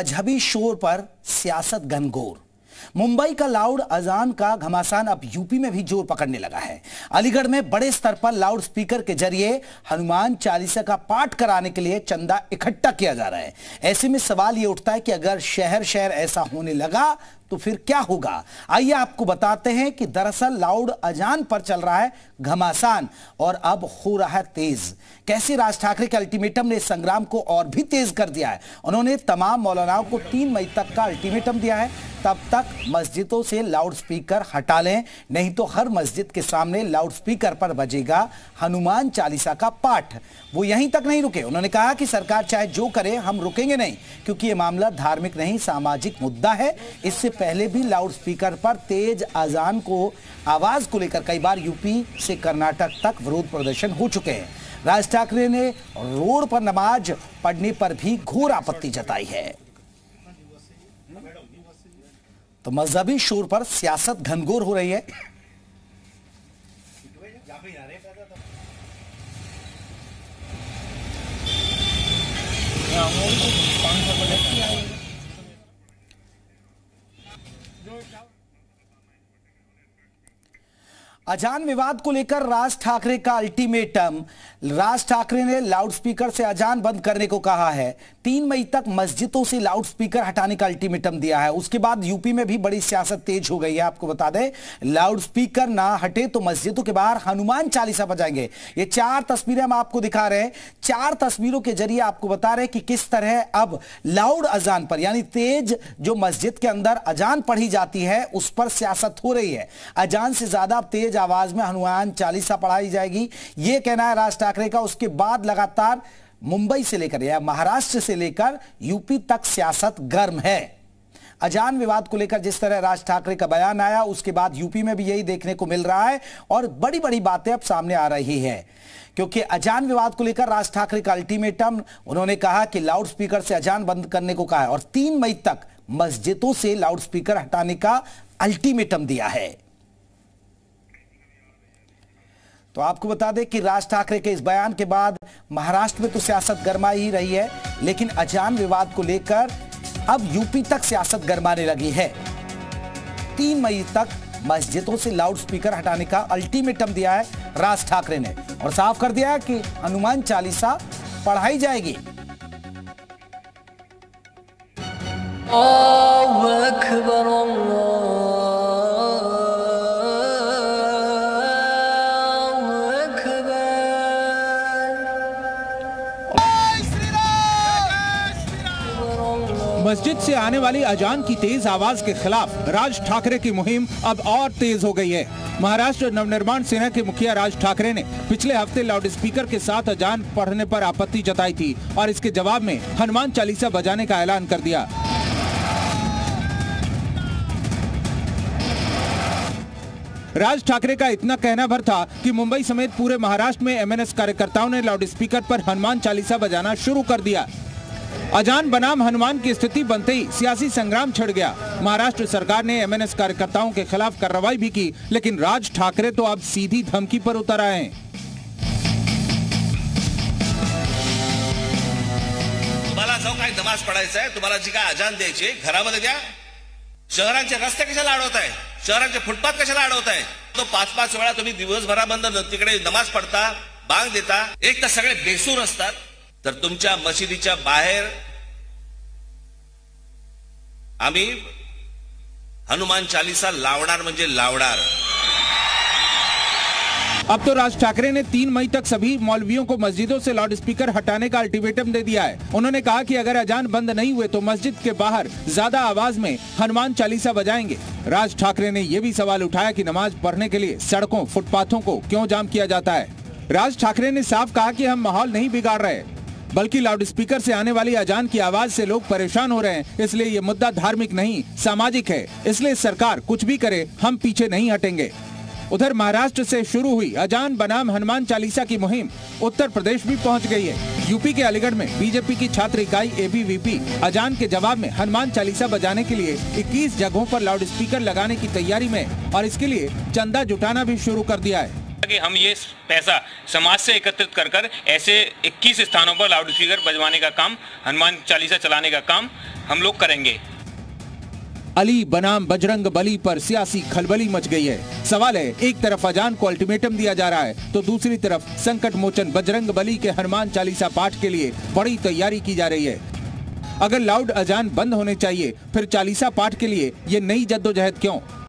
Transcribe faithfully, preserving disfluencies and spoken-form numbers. मजहबी शोर पर सियासत गनगोर। मुंबई का लाउड अजान का घमासान अब यूपी में भी जोर पकड़ने लगा है। अलीगढ़ में बड़े स्तर पर लाउड स्पीकर के जरिए हनुमान चालीसा का पाठ कराने के लिए चंदा इकट्ठा किया जा रहा है। ऐसे में सवाल यह उठता है कि अगर शहर शहर ऐसा होने लगा तो फिर क्या होगा। आइए आपको बताते हैं कि दरअसल लाउड अजान पर चल रहा है घमासान और अब हो रहा है तेज। कैसे राज ठाकरे के अल्टीमेटम ने संग्राम को और भी तेज कर दिया है। उन्होंने तमाम मौलानाओं को तीन मई तक का अल्टीमेटम दिया है, तब तक मस्जिदों से लाउड स्पीकर हटा लें, नहीं तो हर मस्जिद के सामने लाउड स्पीकर पर बजेगा हनुमान चालीसा का पाठ। वो यहीं तक नहीं रुके, उन्होंने कहा कि सरकार चाहे जो करे हम रुकेंगे नहीं, क्योंकि ये मामला धार्मिक नहीं सामाजिक मुद्दा है। इससे पहले भी लाउड स्पीकर पर तेज अजान को आवाज को लेकर कई बार यूपी से कर्नाटक तक विरोध प्रदर्शन हो चुके हैं। राज ठाकरे ने रोड पर नमाज पढ़ने पर भी घोर आपत्ति जताई है। तो मजहबी शोर पर सियासत घनघोर हो रही है। अजान विवाद को लेकर राज ठाकरे का अल्टीमेटम। राज ठाकरे ने लाउडस्पीकर से अजान बंद करने को कहा है। तीन मई तक मस्जिदों से लाउडस्पीकर हटाने का अल्टीमेटम दिया है। उसके बाद यूपी में भी बड़ी सियासत तेज हो गई है। आपको बता दें, लाउडस्पीकर ना हटे तो मस्जिदों के बाहर हनुमान चालीसा बजाएंगे। ये चार तस्वीरें हम आपको दिखा रहे हैं। चार तस्वीरों के जरिए आपको बता रहे हैं कि किस तरह अब लाउड अजान पर, यानी तेज जो मस्जिद के अंदर अजान पढ़ी जाती है, उस पर सियासत हो रही है। अजान से ज्यादा तेज आवाज में हनुमान चालीसा पढ़ाई जाएगी, यह कहना है राज ठाकरे का। उसके बाद लगातार मुंबई से लेकर या महाराष्ट्र से लेकर यूपी तक सियासत गर्म है। अजान विवाद को लेकर जिस तरह राज ठाकरे का बयान आया, उसके बाद यूपी में भी यही देखने को मिल रहा है और बड़ी बड़ी बातें अब सामने आ रही है, क्योंकि अजान विवाद को लेकर राज ठाकरे का अल्टीमेटम। उन्होंने कहा कि लाउड स्पीकर से अजान बंद करने को कहा है और तीन मई तक मस्जिदों से लाउड स्पीकर हटाने का अल्टीमेटम दिया है। तो आपको बता दें कि राज ठाकरे के इस बयान के बाद महाराष्ट्र में तो सियासत गरमा ही रही है, लेकिन अजान विवाद को लेकर अब यूपी तक सियासत गरमाने लगी है। तीन मई तक मस्जिदों से लाउड स्पीकर हटाने का अल्टीमेटम दिया है राज ठाकरे ने और साफ कर दिया है कि हनुमान चालीसा पढ़ाई जाएगी। मस्जिद से आने वाली अजान की तेज आवाज के खिलाफ राज ठाकरे की मुहिम अब और तेज हो गई है। महाराष्ट्र नव निर्माण सेना के मुखिया राज ठाकरे ने पिछले हफ्ते लाउडस्पीकर के साथ अजान पढ़ने पर आपत्ति जताई थी और इसके जवाब में हनुमान चालीसा बजाने का ऐलान कर दिया। राज ठाकरे का इतना कहना भर था कि मुंबई समेत पूरे महाराष्ट्र में एम एन एस कार्यकर्ताओं ने लाउडस्पीकर पर हनुमान चालीसा बजाना शुरू कर दिया। अजान बनाम हनुमान की स्थिति बनते ही सियासी संग्राम छिड़ गया। महाराष्ट्र सरकार ने एम एन एस कार्यकर्ताओं के खिलाफ कार्रवाई भी की, लेकिन राज ठाकरे तो अब सीधी धमकी पर उतर आए हैं। तुम्हाला जो काही नमाज पढ़ायचा आहे, तुम्हाला जी काय अजान द्यायची आहे, घरामध्ये द्या। शहरांचे रस्ते कशाला अडवताय, शहरांचे फुटपाथ कशाला अडवताय। तो पाच पाच वेळा तुम्ही दिवसभरामध्ये तिकडे नमाज पढ़ता, बांग देता। एक तर सगळे बेसूर असतात, तर तुमच्या मशिदीच्या बाहेर आम्ही हनुमान चालीसा लावणार म्हणजे लावणार। अब तो राज ठाकरे ने तीन मई तक सभी मौलवियों को मस्जिदों से लाउडस्पीकर हटाने का अल्टीमेटम दे दिया है। उन्होंने कहा कि अगर अजान बंद नहीं हुए तो मस्जिद के बाहर ज्यादा आवाज में हनुमान चालीसा बजाएंगे। राज ठाकरे ने यह भी सवाल उठाया कि नमाज पढ़ने के लिए सड़कों फुटपाथों को क्यों जाम किया जाता है। राज ठाकरे ने साफ कहा कि हम माहौल नहीं बिगाड़ रहे, बल्कि लाउडस्पीकर से आने वाली अजान की आवाज से लोग परेशान हो रहे हैं, इसलिए ये मुद्दा धार्मिक नहीं सामाजिक है। इसलिए सरकार कुछ भी करे हम पीछे नहीं हटेंगे। उधर महाराष्ट्र से शुरू हुई अजान बनाम हनुमान चालीसा की मुहिम उत्तर प्रदेश भी पहुंच गई है। यूपी के अलीगढ़ में बीजेपी की छात्र इकाई ए बी वी पी अजान के जवाब में हनुमान चालीसा बजाने के लिए इक्कीस जगहों पर लाउडस्पीकर लगाने की तैयारी में और इसके लिए चंदा जुटाना भी शुरू कर दिया है कि हम ये पैसा समाज से एकत्रित कर कर ऐसे इक्कीस स्थानों पर लाउडस्पीकर बजवाने का काम, हनुमान चालीसा चलाने का काम हम लोग करेंगे। अली बनाम बजरंग बली पर सियासी खलबली मच गई है। सवाल है, एक तरफ अजान को अल्टीमेटम दिया जा रहा है तो दूसरी तरफ संकट मोचन बजरंग बली के हनुमान चालीसा पाठ के लिए बड़ी तैयारी की जा रही है। अगर लाउड अजान बंद होने चाहिए, फिर चालीसा पाठ के लिए ये नई जद्दोजहद क्यों?